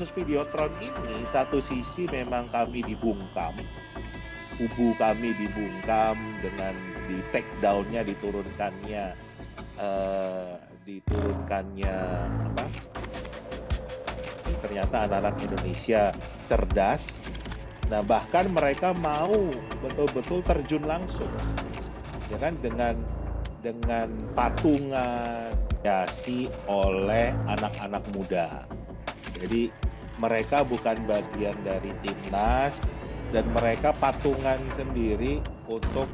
kasus Videotron ini satu sisi memang kami dibungkam, kubu kami dibungkam dengan di take down-nya, diturunkannya apa? Ternyata anak-anak Indonesia cerdas. Nah, bahkan mereka mau betul-betul terjun langsung, ya kan, dengan patungan diasi oleh anak-anak muda. Jadi mereka bukan bagian dari timnas dan mereka patungan sendiri untuk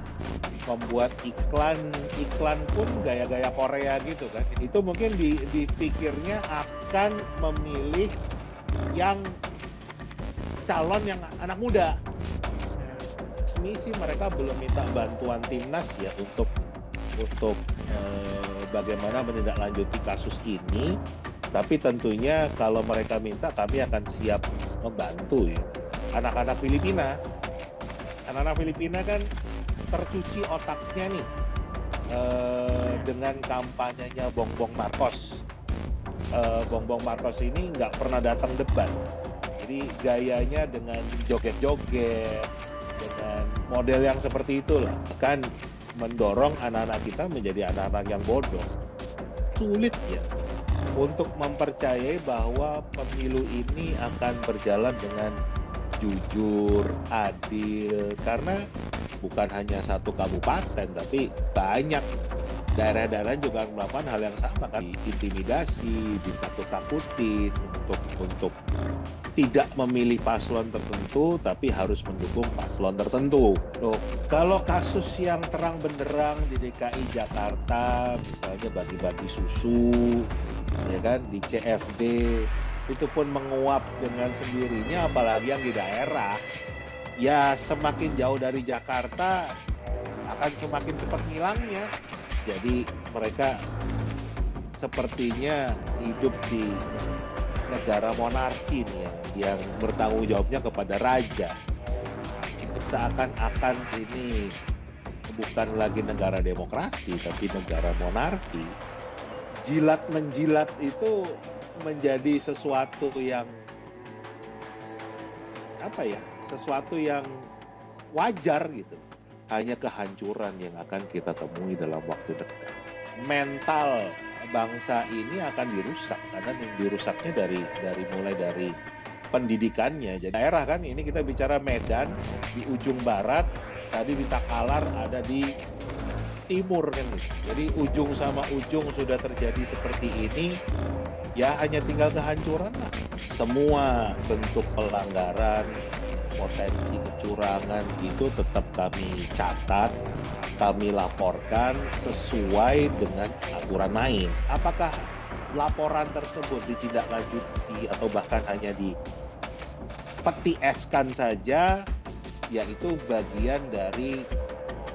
membuat iklan pun gaya-gaya Korea gitu kan. Itu mungkin dipikirnya akan memilih yang calon yang anak muda. Misi mereka belum minta bantuan timnas ya untuk bagaimana menindaklanjuti kasus ini. Tapi tentunya kalau mereka minta, kami akan siap membantu ya. Anak-anak Filipina kan tercuci otaknya nih dengan kampanyenya Bongbong Marcos. Bongbong Marcos ini nggak pernah datang debat. Jadi gayanya dengan joget-joget, dengan model yang seperti itulah, kan mendorong anak-anak kita menjadi anak-anak yang bodoh. Sulit ya untuk mempercayai bahwa pemilu ini akan berjalan dengan jujur, adil, karena bukan hanya satu kabupaten, tapi banyak daerah-daerah juga melakukan hal yang sama kan, intimidasi, ditakut-takutin untuk tidak memilih paslon tertentu, tapi harus mendukung paslon tertentu. Loh, kalau kasus yang terang benderang di DKI Jakarta, misalnya bagi-bagi susu, ya kan, di CFD, itu pun menguap dengan sendirinya, apalagi yang di daerah. Ya, semakin jauh dari Jakarta akan semakin cepat hilangnya. Jadi mereka sepertinya hidup di negara monarki nih, yang bertanggung jawabnya kepada raja. Seakan-akan ini bukan lagi negara demokrasi, tapi negara monarki. Jilat menjilat itu menjadi sesuatu yang apa ya, sesuatu yang wajar gitu. Hanya kehancuran yang akan kita temui dalam waktu dekat. Mental bangsa ini akan dirusak, karena dirusaknya dari mulai dari pendidikannya. Jadi daerah kan, ini kita bicara Medan di ujung barat, tadi di Takalar ada di timur kan. Jadi ujung sama ujung sudah terjadi seperti ini. Ya hanya tinggal kehancuran lah. Semua bentuk pelanggaran, potensi kecurangan itu tetap kami catat, kami laporkan sesuai dengan aturan main. Apakah laporan tersebut ditindaklanjuti atau bahkan hanya dipeti-eskan saja, yaitu bagian dari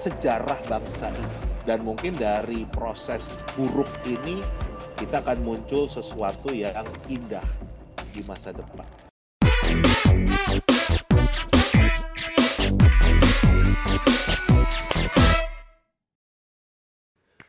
sejarah bangsa ini. Dan mungkin dari proses buruk ini, kita akan muncul sesuatu yang indah di masa depan.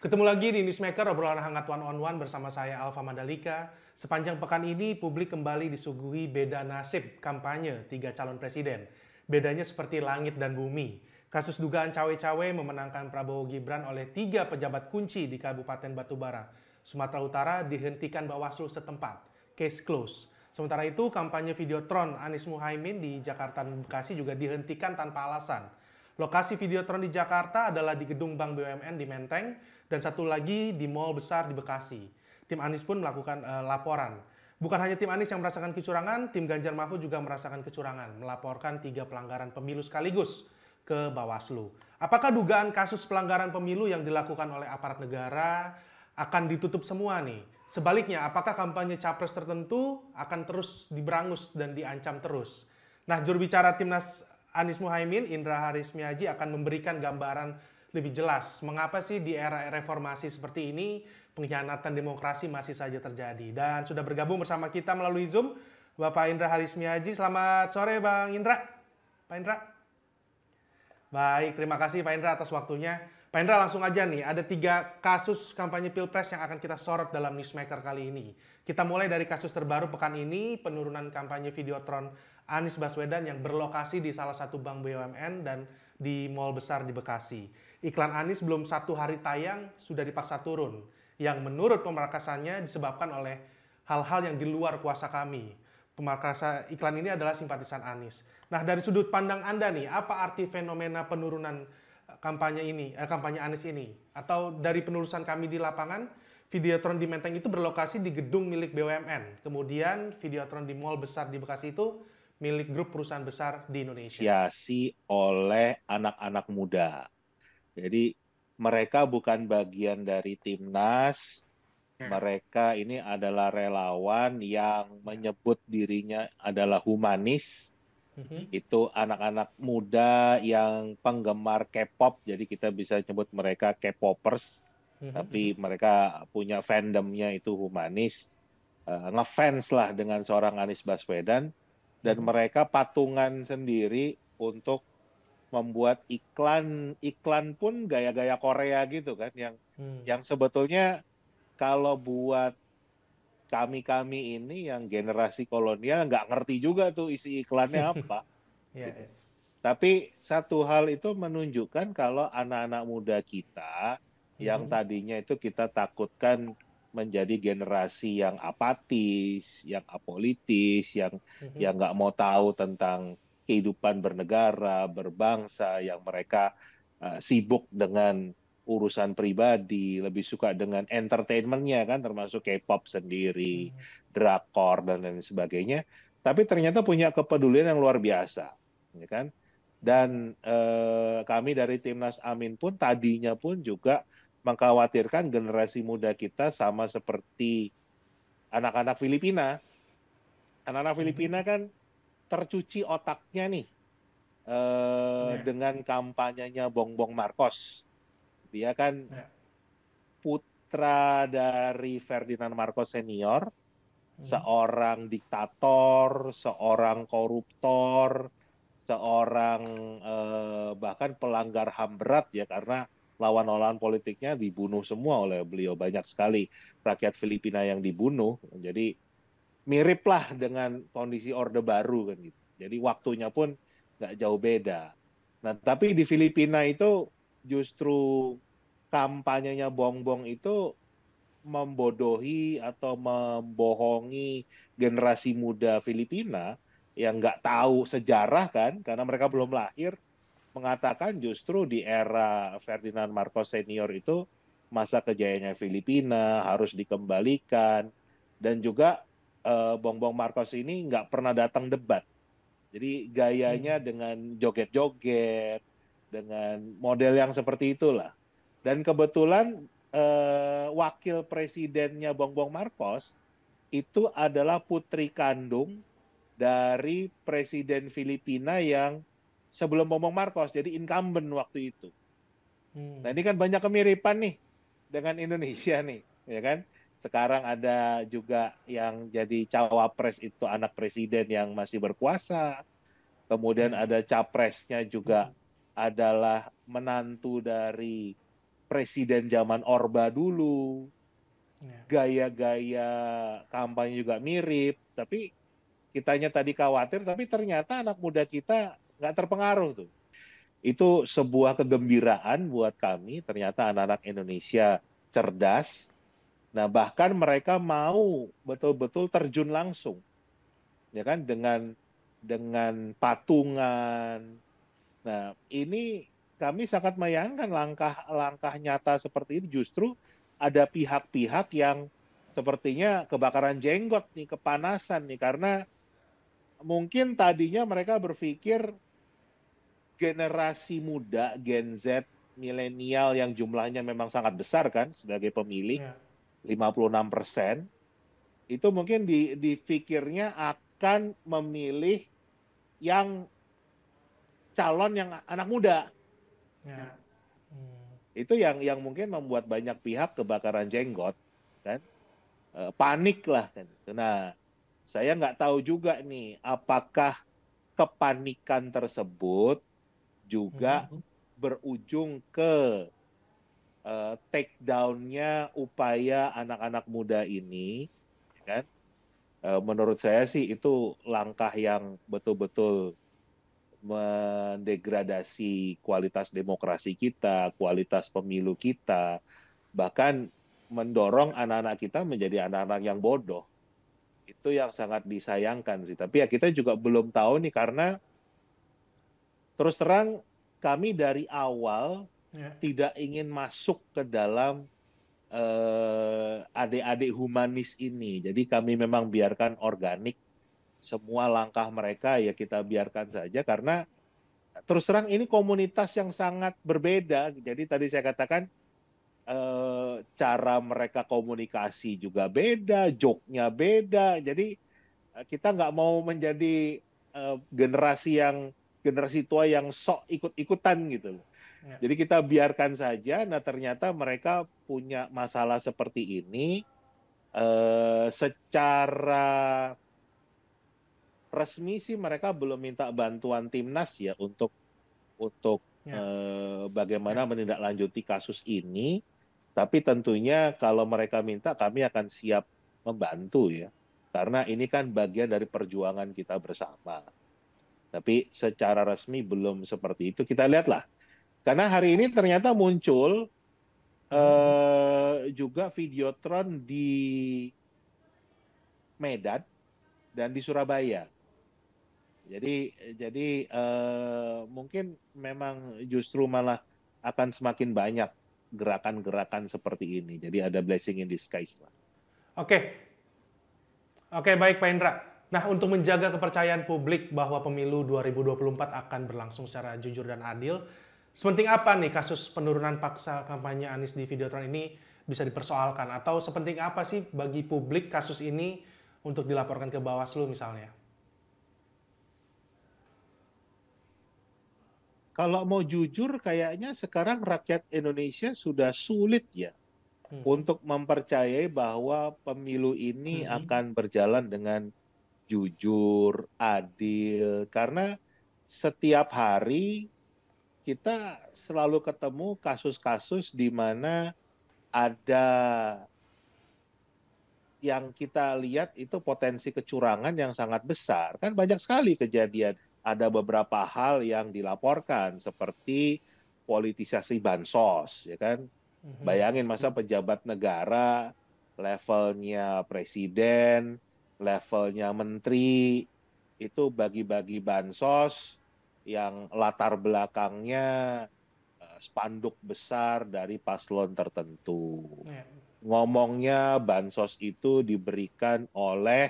Ketemu lagi di Newsmaker, obrolan hangat one on one bersama saya Alfa Madalika. Sepanjang pekan ini publik kembali disuguhi beda nasib kampanye 3 calon presiden. Bedanya seperti langit dan bumi. Kasus dugaan cawe-cawe memenangkan Prabowo-Gibran oleh 3 pejabat kunci di Kabupaten Batubara, Sumatera Utara dihentikan Bawaslu setempat, case close. Sementara itu kampanye Videotron Anies Muhaimin di Jakarta dan Bekasi juga dihentikan tanpa alasan. Lokasi Videotron di Jakarta adalah di gedung Bank BUMN di Menteng dan satu lagi di Mall Besar di Bekasi. Tim Anies pun melakukan laporan. Bukan hanya tim Anies yang merasakan kecurangan, tim Ganjar Mahfud juga merasakan kecurangan, melaporkan 3 pelanggaran pemilu sekaligus ke Bawaslu. Apakah dugaan kasus pelanggaran pemilu yang dilakukan oleh aparat negara akan ditutup semua nih? Sebaliknya, apakah kampanye capres tertentu akan terus diberangus dan diancam terus? Nah, jurubicara timnas Anies Muhaimin, Indra Charismiadji akan memberikan gambaran lebih jelas. Mengapa sih di era reformasi seperti ini pengkhianatan demokrasi masih saja terjadi? Dan sudah bergabung bersama kita melalui Zoom, Bapak Indra Charismiadji. Selamat sore, Bang Indra. Pak Indra. Baik, terima kasih Pak Indra atas waktunya. Pak Indra, langsung aja nih, ada 3 kasus kampanye Pilpres yang akan kita sorot dalam Newsmaker kali ini. Kita mulai dari kasus terbaru pekan ini, penurunan kampanye Videotron Anies Baswedan yang berlokasi di salah satu bank BUMN dan di mall besar di Bekasi. Iklan Anies belum 1 hari tayang, sudah dipaksa turun. Yang menurut pemerasannya disebabkan oleh hal-hal yang di luar kuasa kami. Pemerkasa iklan ini adalah simpatisan Anies. Nah, dari sudut pandang Anda nih, apa arti fenomena penurunan kampanye ini, kampanye Anies ini? Atau dari penelusuran kami di lapangan, Videotron di Menteng itu berlokasi di gedung milik BUMN. Kemudian Videotron di mall besar di Bekasi itu milik grup perusahaan besar di Indonesia. Diasi oleh anak-anak muda. Jadi mereka bukan bagian dari Timnas. Mereka ini adalah relawan yang menyebut dirinya adalah humanis. Itu anak-anak muda yang penggemar K-pop, jadi kita bisa nyebut mereka K-popers, tapi mereka punya fandomnya itu humanis, ngefans lah dengan seorang Anies Baswedan, dan mereka patungan sendiri untuk membuat iklan pun gaya-gaya Korea gitu kan, yang sebetulnya kalau buat kami-kami ini yang generasi kolonial nggak ngerti juga tuh isi iklannya apa. Yeah. Tapi satu hal itu menunjukkan kalau anak-anak muda kita yang tadinya itu kita takutkan menjadi generasi yang apatis, yang apolitis, yang nggak mau tahu tentang kehidupan bernegara, berbangsa, yang mereka sibuk dengan urusan pribadi, lebih suka dengan entertainmentnya kan, termasuk K-pop sendiri, drakor dan lain sebagainya. Tapi ternyata punya kepedulian yang luar biasa, ya kan? Dan kami dari Timnas Amin pun tadinya pun juga mengkhawatirkan generasi muda kita sama seperti anak-anak Filipina. Anak-anak Filipina kan tercuci otaknya nih dengan kampanyenya Bongbong Marcos. Dia kan putra dari Ferdinand Marcos senior, seorang diktator, seorang koruptor, seorang bahkan pelanggar HAM berat ya, karena lawan-lawan politiknya dibunuh semua oleh beliau. Banyak sekali rakyat Filipina yang dibunuh. Jadi miriplah dengan kondisi Orde Baru kan gitu. Jadi waktunya pun nggak jauh beda. Nah, tapi di Filipina itu justru kampanyenya Bongbong itu membodohi atau membohongi generasi muda Filipina yang nggak tahu sejarah kan, karena mereka belum lahir, mengatakan justru di era Ferdinand Marcos senior itu masa kejayaannya Filipina harus dikembalikan, dan juga Bongbong Marcos ini nggak pernah datang debat. Jadi gayanya dengan joget-joget, dengan model yang seperti itulah. Dan kebetulan wakil presidennya Bongbong Marcos itu adalah putri kandung dari presiden Filipina yang sebelum Bongbong Marcos, jadi incumbent waktu itu. Nah, ini kan banyak kemiripan nih dengan Indonesia nih, ya kan? Sekarang ada juga yang jadi cawapres itu anak presiden yang masih berkuasa. Kemudian ada capresnya juga adalah menantu dari presiden zaman Orba dulu. Gaya-gaya kampanye juga mirip. Tapi kitanya tadi khawatir, tapi ternyata anak muda kita nggak terpengaruh tuh. Itu sebuah kegembiraan buat kami, ternyata anak-anak Indonesia cerdas. Nah, bahkan mereka mau betul-betul terjun langsung. Ya kan, dengan patungan. Nah, ini kami sangat menyayangkan langkah-langkah nyata seperti ini. Justru ada pihak-pihak yang sepertinya kebakaran jenggot nih, kepanasan nih, karena mungkin tadinya mereka berpikir generasi muda, Gen Z, milenial yang jumlahnya memang sangat besar kan sebagai pemilih, 56%, itu mungkin dipikirnya akan memilih yang calon yang anak muda. Itu yang mungkin membuat banyak pihak kebakaran jenggot kan, panik lah kan. Nah, saya nggak tahu juga nih apakah kepanikan tersebut juga berujung ke take down-nya upaya anak-anak muda ini, kan? Menurut saya sih itu langkah yang betul-betul mendegradasi kualitas demokrasi kita, kualitas pemilu kita, bahkan mendorong anak-anak kita menjadi anak-anak yang bodoh. Itu yang sangat disayangkan sih. Tapi ya kita juga belum tahu nih, karena terus terang kami dari awal tidak ingin masuk ke dalam adik-adik humanis ini. Jadi kami memang biarkan organik semua langkah mereka, ya kita biarkan saja. Karena terus terang ini komunitas yang sangat berbeda. Jadi tadi saya katakan cara mereka komunikasi juga beda, joke-nya beda. Jadi kita nggak mau menjadi generasi tua yang sok ikut-ikutan gitu loh. Jadi kita biarkan saja. Nah ternyata mereka punya masalah seperti ini. Secara resmi sih mereka belum minta bantuan Timnas ya untuk bagaimana menindaklanjuti kasus ini. Tapi tentunya kalau mereka minta, kami akan siap membantu ya. Karena ini kan bagian dari perjuangan kita bersama. Tapi secara resmi belum seperti itu. Kita lihatlah. Karena hari ini ternyata muncul juga Videotron di Medan dan di Surabaya. Jadi mungkin memang justru malah akan semakin banyak gerakan-gerakan seperti ini. Jadi ada blessing in disguise lah. Oke, baik Pak Indra. Nah, untuk menjaga kepercayaan publik bahwa pemilu 2024 akan berlangsung secara jujur dan adil, sepenting apa nih kasus penurunan paksa kampanye Anies di Videotron ini bisa dipersoalkan? Atau sepenting apa sih bagi publik kasus ini untuk dilaporkan ke Bawaslu misalnya? Kalau mau jujur, kayaknya sekarang rakyat Indonesia sudah sulit ya untuk mempercayai bahwa pemilu ini akan berjalan dengan jujur, adil. Karena setiap hari kita selalu ketemu kasus-kasus di mana ada yang kita lihat itu potensi kecurangan yang sangat besar. Kan banyak sekali kejadian. Ada beberapa hal yang dilaporkan seperti politisasi bansos, ya kan? Bayangin masa pejabat negara, levelnya presiden, levelnya menteri, itu bagi-bagi bansos yang latar belakangnya spanduk besar dari paslon tertentu. Ngomongnya bansos itu diberikan oleh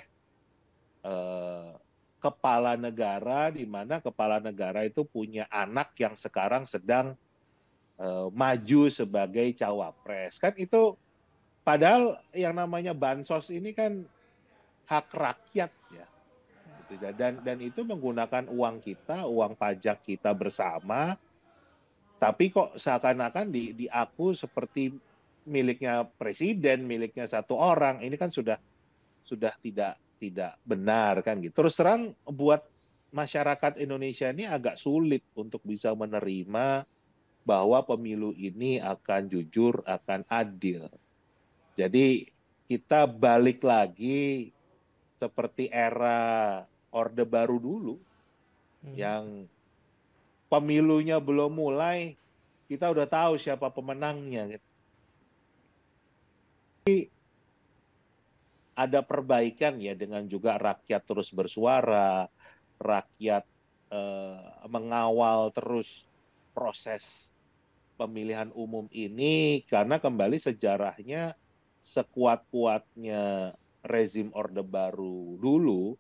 kepala negara, di mana kepala negara itu punya anak yang sekarang sedang maju sebagai cawapres. Kan itu padahal yang namanya bansos ini kan hak rakyat ya. Dan itu menggunakan uang kita, uang pajak kita bersama, tapi kok seakan-akan diaku seperti miliknya presiden, miliknya satu orang. Ini kan sudah tidak benar kan gitu. Terus terang buat masyarakat Indonesia ini agak sulit untuk bisa menerima bahwa pemilu ini akan jujur, akan adil. Jadi kita balik lagi seperti era Orde Baru dulu, yang pemilunya belum mulai, kita udah tahu siapa pemenangnya. Tapi ada perbaikan ya, dengan juga rakyat terus bersuara, rakyat mengawal terus proses pemilihan umum ini, karena kembali sejarahnya sekuat-kuatnya rezim Orde Baru dulu,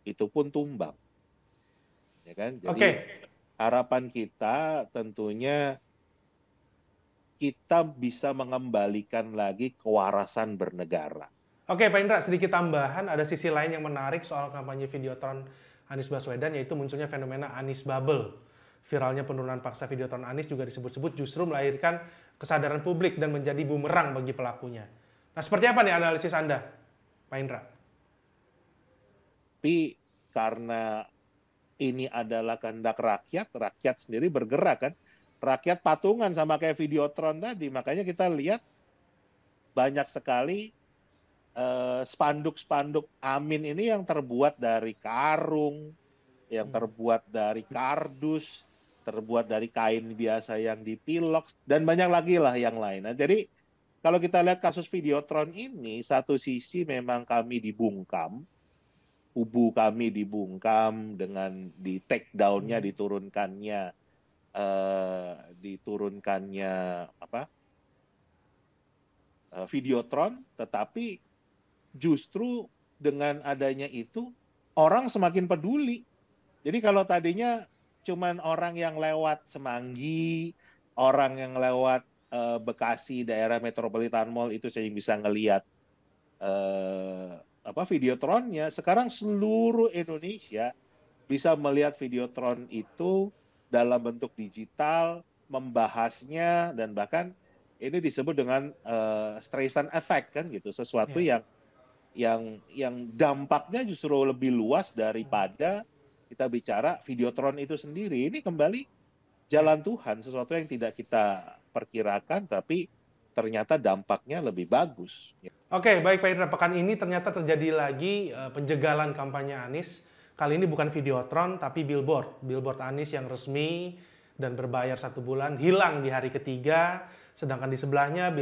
itu pun tumbang, ya kan? Jadi harapan kita tentunya kita bisa mengembalikan lagi kewarasan bernegara. Pak Indra, sedikit tambahan, ada sisi lain yang menarik soal kampanye Videotron Anies Baswedan, yaitu munculnya fenomena Anies Bubble. Viralnya penurunan paksa Videotron Anies juga disebut-sebut justru melahirkan kesadaran publik dan menjadi bumerang bagi pelakunya. Nah, seperti apa nih analisis Anda, Pak Indra? Tapi karena ini adalah kehendak rakyat, rakyat sendiri bergerak kan. rakyat patungan sama kayak Videotron tadi. Makanya kita lihat banyak sekali spanduk-spanduk Amin ini yang terbuat dari karung, yang terbuat dari kardus, terbuat dari kain biasa yang dipilok, dan banyak lagi lah yang lain. Nah, jadi kalau kita lihat kasus Videotron ini, satu sisi memang kami dibungkam, kubu kami dibungkam dengan di take down-nya, diturunkannya apa, Videotron, tetapi justru dengan adanya itu orang semakin peduli. Jadi kalau tadinya cuman orang yang lewat Semanggi, orang yang lewat Bekasi, daerah Metropolitan Mall itu saya bisa ngelihat Videotronnya. Sekarang seluruh Indonesia bisa melihat Videotron itu dalam bentuk digital, membahasnya, dan bahkan ini disebut dengan Streisand effect kan gitu, sesuatu yang dampaknya justru lebih luas daripada kita bicara Videotron itu sendiri. Ini kembali jalan Tuhan, sesuatu yang tidak kita perkirakan, tapi ternyata dampaknya lebih bagus. Oke, baik Pak Indra. Pekan ini ternyata terjadi lagi penjagalan kampanye Anies. Kali ini bukan Videotron, tapi billboard. Billboard Anies yang resmi dan berbayar 1 bulan, hilang di hari ketiga. Sedangkan di sebelahnya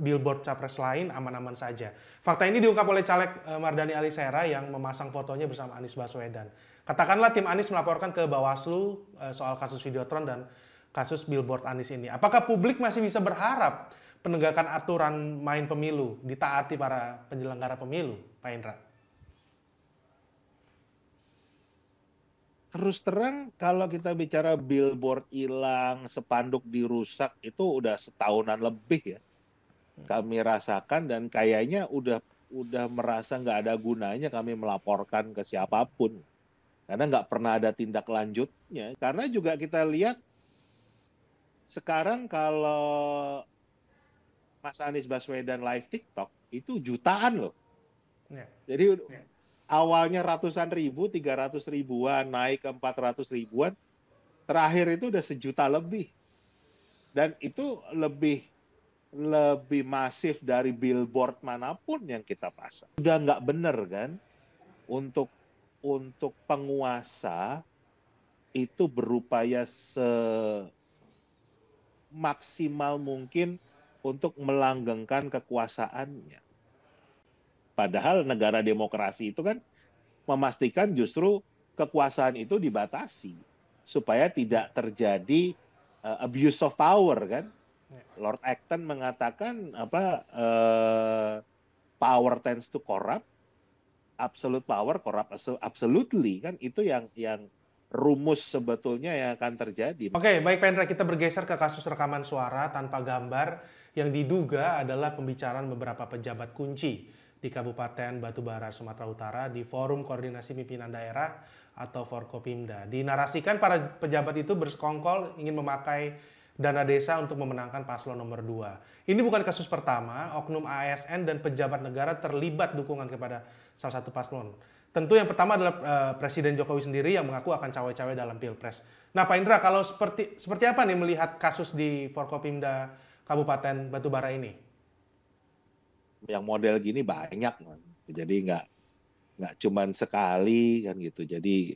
billboard Capres lain aman-aman saja. Fakta ini diungkap oleh caleg Mardani Ali Sera yang memasang fotonya bersama Anies Baswedan. Katakanlah tim Anies melaporkan ke Bawaslu soal kasus Videotron dan kasus billboard Anies ini. Apakah publik masih bisa berharap penegakan aturan main pemilu ditaati para penyelenggara pemilu, Pak Indra? Terus terang, kalau kita bicara billboard hilang, spanduk dirusak, itu udah setahunan lebih ya. Kami rasakan dan kayaknya udah merasa nggak ada gunanya kami melaporkan ke siapapun. Karena nggak pernah ada tindak lanjutnya. Karena juga kita lihat sekarang kalau Mas Anies Baswedan live TikTok itu jutaan loh. Yeah. Jadi awalnya ratusan ribu, 300 ribuan, naik ke 400 ribuan. Terakhir itu udah 1 juta lebih. Dan itu lebih masif dari billboard manapun yang kita pasang. Udah nggak bener kan untuk penguasa itu berupaya semaksimal mungkin untuk melanggengkan kekuasaannya. Padahal negara demokrasi itu kan memastikan justru kekuasaan itu dibatasi supaya tidak terjadi abuse of power kan. Lord Acton mengatakan power tends to corrupt, absolute power corrupt absolutely, kan itu yang rumus sebetulnya yang akan terjadi. Oke, baik Pak Indra, kita bergeser ke kasus rekaman suara tanpa gambar yang diduga adalah pembicaraan beberapa pejabat kunci di Kabupaten Batubara, Sumatera Utara di Forum Koordinasi Pimpinan Daerah atau Forkopimda. Dinarasikan para pejabat itu bersekongkol ingin memakai dana desa untuk memenangkan paslon nomor 2. Ini bukan kasus pertama, oknum ASN dan pejabat negara terlibat dukungan kepada salah satu paslon. Tentu yang pertama adalah Presiden Jokowi sendiri yang mengaku akan cawe-cawe dalam Pilpres. Nah Pak Indra, kalau seperti apa nih melihat kasus di Forkopimda Kabupaten Batubara ini? Yang model gini banyak, man. Jadi nggak cuman sekali kan gitu. Jadi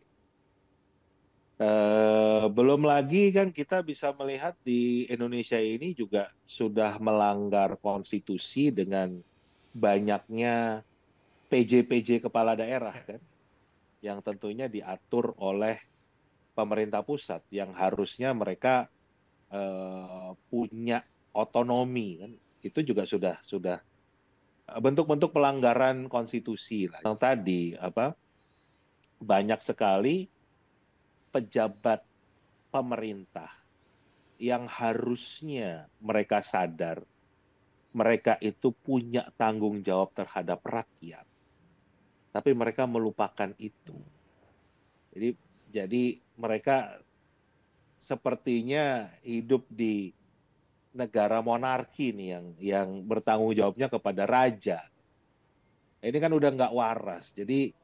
belum lagi kan kita bisa melihat di Indonesia ini juga sudah melanggar konstitusi dengan banyaknya PJ-PJ kepala daerah kan, yang tentunya diatur oleh pemerintah pusat, yang harusnya mereka punya otonomi kan. Itu juga sudah bentuk-bentuk pelanggaran konstitusi lah. Yang tadi banyak sekali pejabat pemerintah yang harusnya mereka sadar mereka itu punya tanggung jawab terhadap rakyat, tapi mereka melupakan itu. Jadi mereka sepertinya hidup di negara monarki nih yang bertanggung jawabnya kepada raja. Ini kan udah nggak waras. Jadi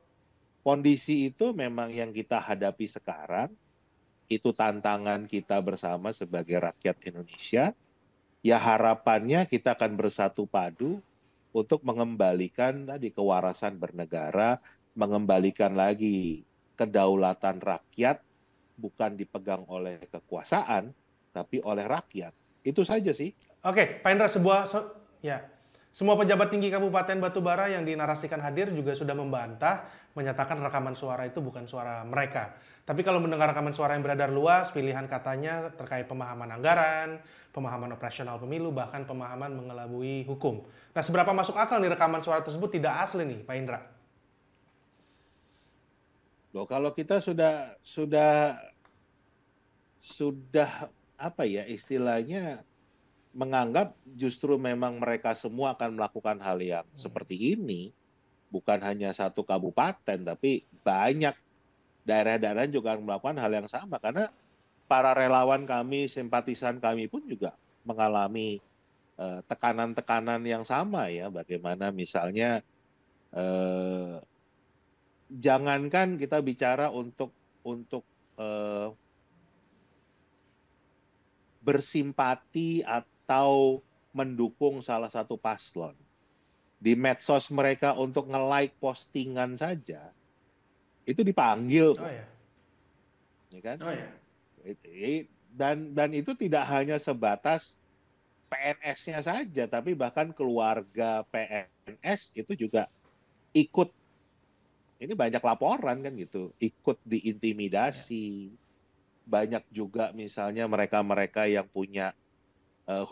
kondisi itu memang yang kita hadapi sekarang, Itu tantangan kita bersama sebagai rakyat Indonesia. Ya harapannya kita akan bersatu padu untuk mengembalikan tadi kewarasan bernegara, mengembalikan lagi kedaulatan rakyat, bukan dipegang oleh kekuasaan, tapi oleh rakyat. Itu saja sih. Oke, Pak Indra, semua pejabat tinggi Kabupaten Batubara yang dinarasikan hadir juga sudah membantah, menyatakan rekaman suara itu bukan suara mereka. Tapi kalau mendengar rekaman suara yang beredar luas, pilihan katanya terkait pemahaman anggaran, pemahaman operasional pemilu, bahkan pemahaman mengelabui hukum. Nah, seberapa masuk akal nih rekaman suara tersebut tidak asli nih, Pak Indra? Loh, kalau kita sudah apa ya istilahnya, menganggap justru memang mereka semua akan melakukan hal yang seperti ini, bukan hanya satu kabupaten, tapi banyak daerah-daerah juga akan melakukan hal yang sama, karena para relawan kami, simpatisan kami pun juga mengalami tekanan-tekanan yang sama ya, bagaimana misalnya jangankan kita bicara untuk bersimpati atau mendukung salah satu paslon. Di medsos mereka untuk nge-like postingan saja, itu dipanggil. Oh, ya. Ya kan? Oh, ya. Dan itu tidak hanya sebatas PNS-nya saja, tapi bahkan keluarga PNS itu juga ikut. Ini banyak laporan kan gitu, ikut diintimidasi. Ya. Banyak juga misalnya mereka-mereka yang punya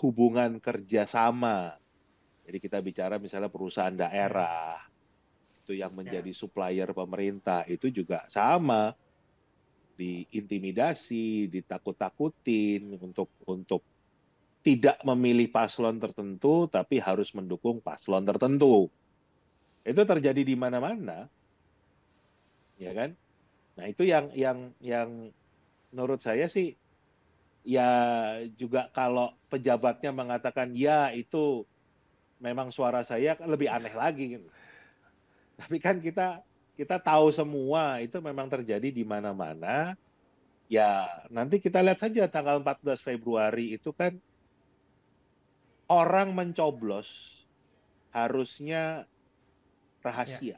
hubungan kerjasama. Jadi kita bicara misalnya perusahaan daerah, itu yang menjadi supplier pemerintah, itu juga sama. Diintimidasi, ditakut-takutin untuk tidak memilih paslon tertentu, tapi harus mendukung paslon tertentu. Itu terjadi di mana-mana. Ya kan? Nah itu yang menurut saya sih, ya juga kalau pejabatnya mengatakan, ya itu memang suara saya, kan lebih aneh lagi. Gitu. Tapi kan kita tahu semua, itu memang terjadi di mana-mana. Ya nanti kita lihat saja tanggal 14 Februari itu kan, orang mencoblos harusnya rahasia.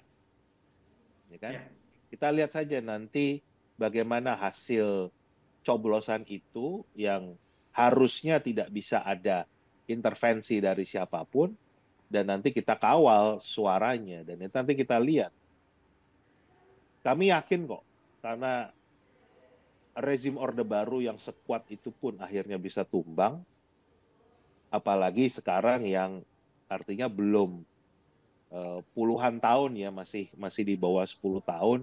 Ya kan? Ya. Kita lihat saja nanti bagaimana hasil coblosan itu yang harusnya tidak bisa ada intervensi dari siapapun, dan nanti kita kawal suaranya, dan nanti kita lihat. Kami yakin kok, karena rezim Orde Baru yang sekuat itu pun akhirnya bisa tumbang, apalagi sekarang yang artinya belum puluhan tahun ya, masih di bawah 10 tahun,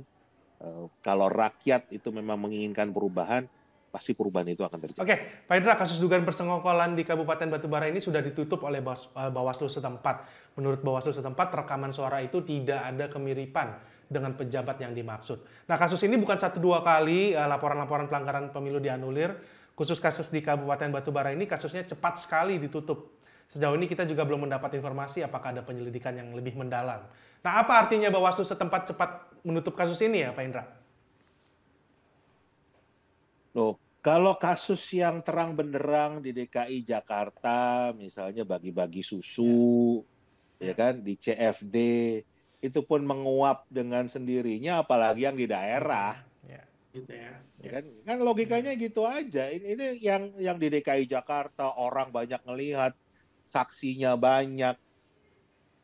kalau rakyat itu memang menginginkan perubahan, pasti perubahan itu akan terjadi. Oke, Pak Indra, kasus dugaan persengkokolan di Kabupaten Batubara ini sudah ditutup oleh Bawaslu setempat. Menurut Bawaslu setempat, rekaman suara itu tidak ada kemiripan dengan pejabat yang dimaksud. Nah, kasus ini bukan satu dua kali laporan-laporan pelanggaran pemilu dianulir. Khusus kasus di Kabupaten Batubara ini kasusnya cepat sekali ditutup. Sejauh ini kita juga belum mendapat informasi apakah ada penyelidikan yang lebih mendalam. Nah, apa artinya Bawaslu setempat cepat menutup kasus ini ya, Pak Indra? Loh, kalau kasus yang terang benderang di DKI Jakarta, misalnya bagi-bagi susu, ya kan, di CFD, itu pun menguap dengan sendirinya, apalagi yang di daerah. Ya, gitu ya. Ya kan logikanya gitu aja. Ini yang di DKI Jakarta, orang banyak ngelihat, saksinya banyak,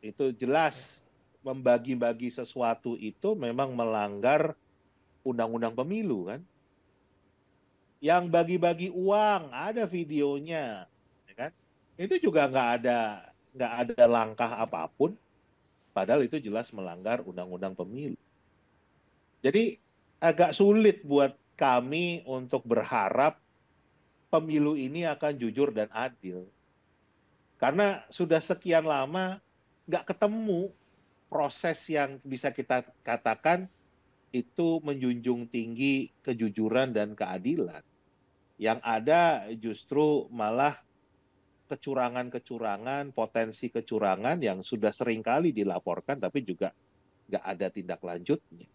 itu jelas membagi-bagi sesuatu itu memang melanggar undang-undang pemilu kan. Yang bagi-bagi uang ada videonya, ya kan? Itu juga nggak ada langkah apapun, padahal itu jelas melanggar undang-undang pemilu. Jadi agak sulit buat kami untuk berharap pemilu ini akan jujur dan adil. Karena sudah sekian lama nggak ketemu proses yang bisa kita katakan itu menjunjung tinggi kejujuran dan keadilan. Yang ada justru malah kecurangan-kecurangan, potensi kecurangan yang sudah seringkali dilaporkan tapi juga nggak ada tindak lanjutnya.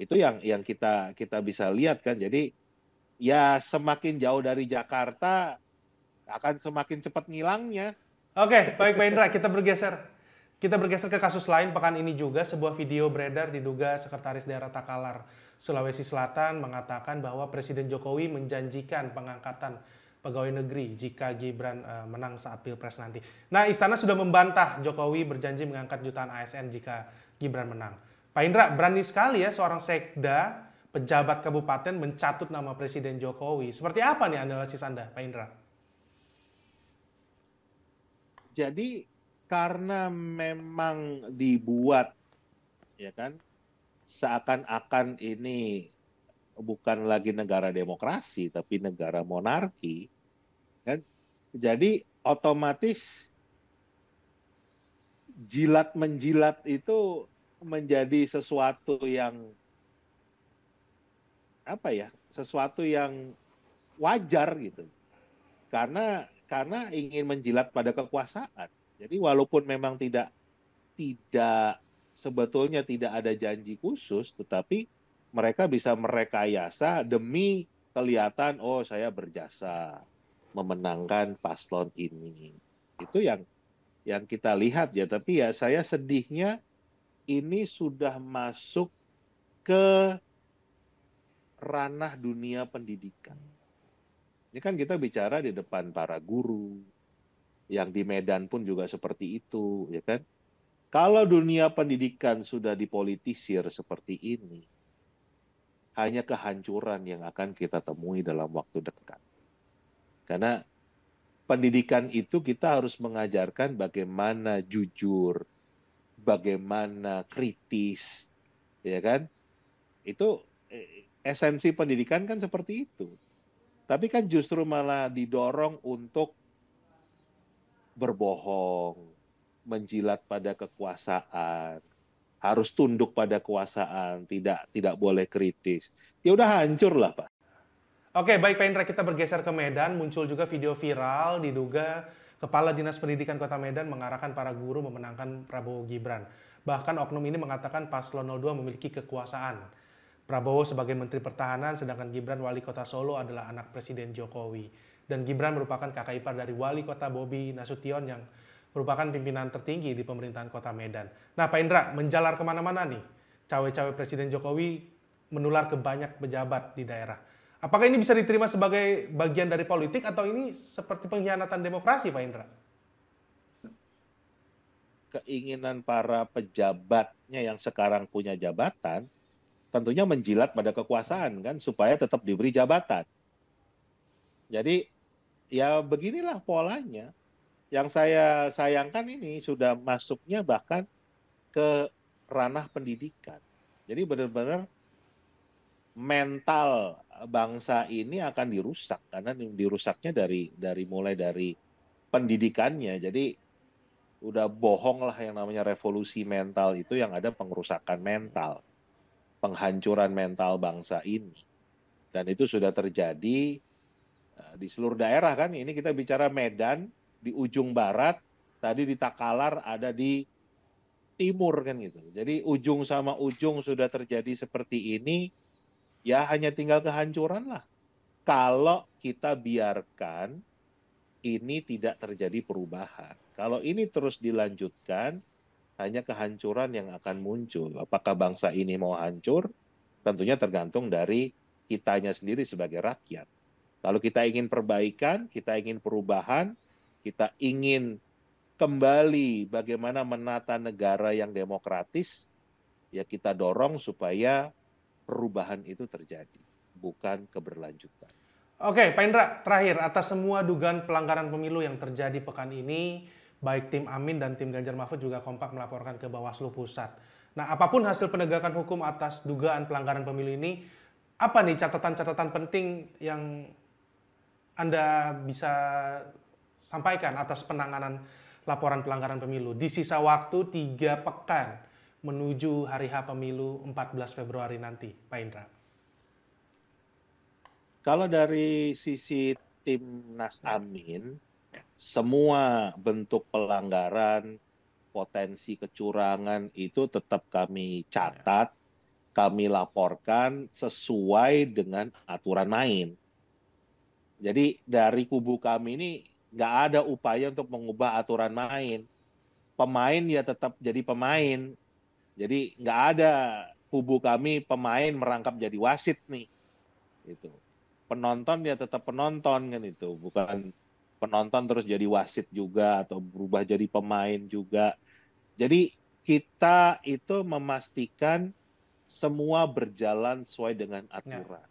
Itu yang kita bisa lihat kan. Jadi ya semakin jauh dari Jakarta akan semakin cepat ngilangnya. Oke, baik Pak Indra, kita bergeser. Kita bergeser ke kasus lain pekan ini juga. Sebuah video beredar diduga Sekretaris Daerah Takalar, Sulawesi Selatan mengatakan bahwa Presiden Jokowi menjanjikan pengangkatan pegawai negeri jika Gibran menang saat Pilpres nanti. Nah, Istana sudah membantah Jokowi berjanji mengangkat jutaan ASN jika Gibran menang. Pak Indra, berani sekali ya seorang sekda, pejabat kabupaten mencatut nama Presiden Jokowi. Seperti apa nih analisis Anda, Pak Indra? Jadi karena memang dibuat, ya kan, seakan-akan ini bukan lagi negara demokrasi, tapi negara monarki, kan? Jadi otomatis jilat-menjilat itu menjadi sesuatu yang apa ya, sesuatu yang wajar gitu, karena ingin menjilat pada kekuasaan. Jadi walaupun memang tidak sebetulnya tidak ada janji khusus, tetapi mereka bisa merekayasa demi kelihatan, oh saya berjasa memenangkan paslon ini. Itu yang kita lihat ya. Tapi ya saya sedihnya ini sudah masuk ke ranah dunia pendidikan. Ini kan kita bicara di depan para guru. Yang di Medan pun juga seperti itu, ya kan? Kalau dunia pendidikan sudah dipolitisir seperti ini, hanya kehancuran yang akan kita temui dalam waktu dekat. Karena pendidikan itu kita harus mengajarkan bagaimana jujur, bagaimana kritis, ya kan? Itu esensi pendidikan kan seperti itu. Tapi kan justru malah didorong untuk berbohong, menjilat pada kekuasaan, harus tunduk pada kekuasaan, tidak boleh kritis. Ya udah hancur lah, Pak. Oke, baik Pak Indra, kita bergeser ke Medan. Muncul juga video viral diduga Kepala Dinas Pendidikan Kota Medan mengarahkan para guru memenangkan Prabowo-Gibran. Bahkan oknum ini mengatakan Paslon 02 memiliki kekuasaan. Prabowo sebagai Menteri Pertahanan, sedangkan Gibran Wali Kota Solo adalah anak Presiden Jokowi. Dan Gibran merupakan kakak ipar dari Wali Kota Bobi Nasution yang merupakan pimpinan tertinggi di pemerintahan Kota Medan. Nah Pak Indra, menjalar kemana-mana nih, cawe-cawe Presiden Jokowi menular ke banyak pejabat di daerah. Apakah ini bisa diterima sebagai bagian dari politik atau ini seperti pengkhianatan demokrasi, Pak Indra? Keinginan para pejabatnya yang sekarang punya jabatan tentunya menjilat pada kekuasaan kan, supaya tetap diberi jabatan. Jadi ya beginilah polanya. Yang saya sayangkan ini sudah masuknya bahkan ke ranah pendidikan. Jadi benar-benar mental bangsa ini akan dirusak, karena dirusaknya dari mulai dari pendidikannya. Jadi udah bohong lah yang namanya revolusi mental itu, yang ada pengerusakan mental, penghancuran mental bangsa ini. Dan itu sudah terjadi di seluruh daerah kan. Ini kita bicara Medan di ujung barat, tadi di Takalar ada di timur kan gitu. Jadi ujung sama ujung sudah terjadi seperti ini, ya hanya tinggal kehancuran lah. Kalau kita biarkan ini tidak terjadi perubahan. Kalau ini terus dilanjutkan, hanya kehancuran yang akan muncul. Apakah bangsa ini mau hancur? Tentunya tergantung dari kitanya sendiri sebagai rakyat. Kalau kita ingin perbaikan, kita ingin perubahan, kita ingin kembali bagaimana menata negara yang demokratis, ya kita dorong supaya perubahan itu terjadi, bukan keberlanjutan. Oke, Pak Indra, terakhir, atas semua dugaan pelanggaran pemilu yang terjadi pekan ini, baik tim Amin dan tim Ganjar Mahfud juga kompak melaporkan ke Bawaslu Pusat. Nah, apapun hasil penegakan hukum atas dugaan pelanggaran pemilu ini, apa nih catatan-catatan penting yang Anda bisa sampaikan atas penanganan laporan pelanggaran pemilu di sisa waktu 3 pekan menuju hari H pemilu 14 Februari nanti, Pak Indra? Kalau dari sisi Timnas AMIN, semua bentuk pelanggaran, potensi kecurangan itu tetap kami catat, kami laporkan sesuai dengan aturan main. Jadi dari kubu kami ini nggak ada upaya untuk mengubah aturan main. Pemain ya tetap jadi pemain. Jadi nggak ada kubu kami pemain merangkap jadi wasit nih. Itu penonton ya tetap penonton kan itu, bukan penonton terus jadi wasit juga atau berubah jadi pemain juga. Jadi kita itu memastikan semua berjalan sesuai dengan aturan.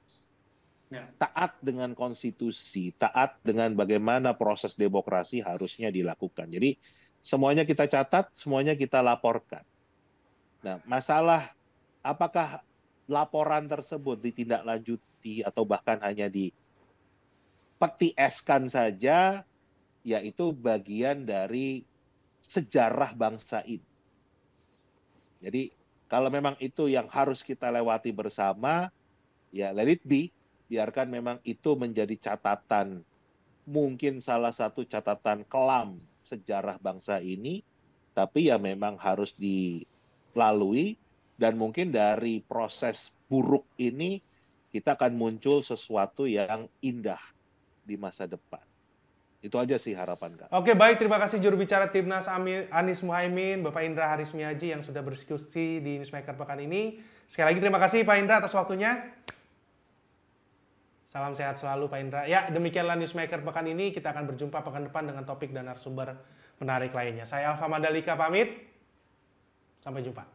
Taat dengan konstitusi, taat dengan bagaimana proses demokrasi harusnya dilakukan. Jadi semuanya kita catat, semuanya kita laporkan. Nah, masalah apakah laporan tersebut ditindaklanjuti atau bahkan hanya dipetieskan saja, yaitu bagian dari sejarah bangsa ini. Jadi kalau memang itu yang harus kita lewati bersama, ya let it be. Biarkan memang itu menjadi catatan, mungkin salah satu catatan kelam sejarah bangsa ini, tapi ya memang harus dilalui, dan mungkin dari proses buruk ini kita akan muncul sesuatu yang indah di masa depan. Itu aja sih harapan kami. Oke, baik, terima kasih juru bicara Timnas Anies Muhaimin, Bapak Indra Charismiadji yang sudah berdiskusi di Newsmaker pekan ini. Sekali lagi terima kasih Pak Indra atas waktunya. Salam sehat selalu Pak Indra. Ya, demikianlah Newsmaker pekan ini. Kita akan berjumpa pekan depan dengan topik dan narasumber menarik lainnya. Saya Alfa Madalika pamit. Sampai jumpa.